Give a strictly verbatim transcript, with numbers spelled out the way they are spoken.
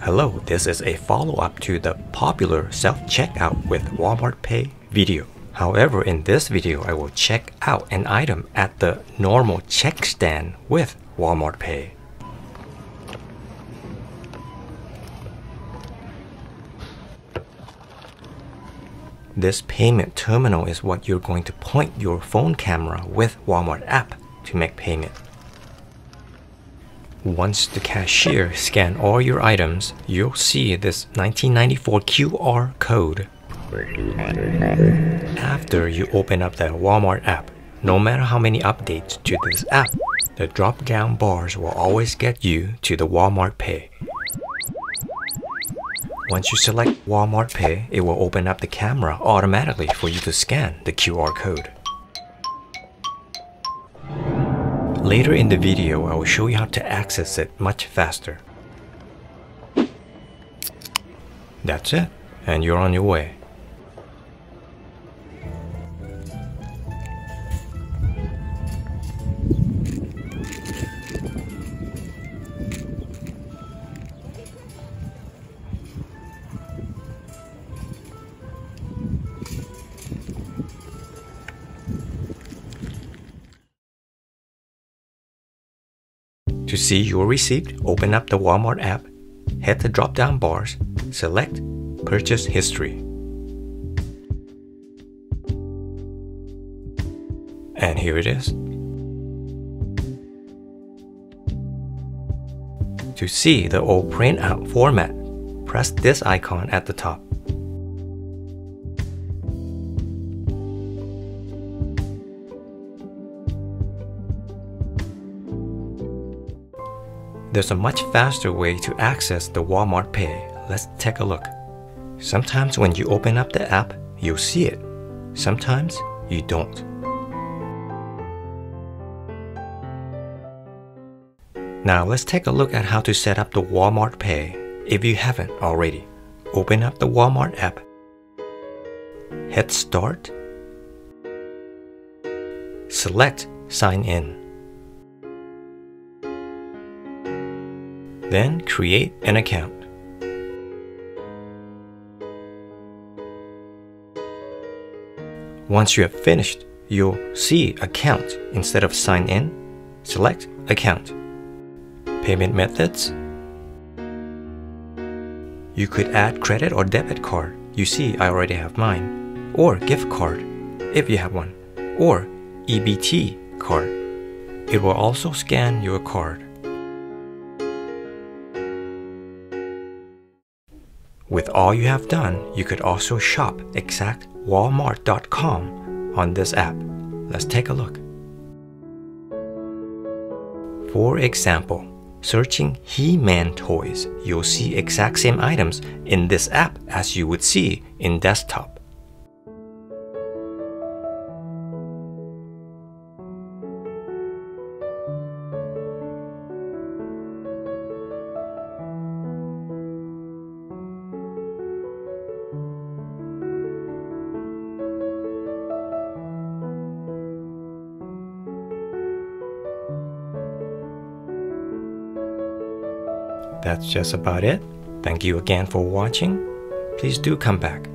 Hello, this is a follow-up to the popular self-checkout with Walmart Pay video. However, in this video, I will check out an item at the normal check stand with Walmart Pay. This payment terminal is what you're going to point your phone camera with Walmart app to make payment. Once the cashier scans all your items, you'll see this nineteen ninety-four Q R code. After you open up the Walmart app, no matter how many updates to this app, the drop-down bars will always get you to the Walmart Pay. Once you select Walmart Pay, it will open up the camera automatically for you to scan the Q R code. Later in the video, I will show you how to access it much faster. That's it, and you're on your way. To see your receipt, open up the Walmart app, head to drop-down bars, select Purchase History. And here it is. To see the old printout format, press this icon at the top. There's a much faster way to access the Walmart Pay. Let's take a look. Sometimes when you open up the app, you'll see it. Sometimes you don't. Now let's take a look at how to set up the Walmart Pay if you haven't already. Open up the Walmart app. Hit Start. Select Sign In. Then create an account. Once you have finished, you'll see Account instead of Sign In. Select Account. Payment methods. You could add credit or debit card. You see, I already have mine. Or gift card, if you have one. Or E B T card. It will also scan your card. With all you have done, you could also shop exact Walmart dot com on this app. Let's take a look. For example, searching He-Man toys, you'll see exact same items in this app as you would see in desktop. That's just about it. Thank you again for watching. Please do come back.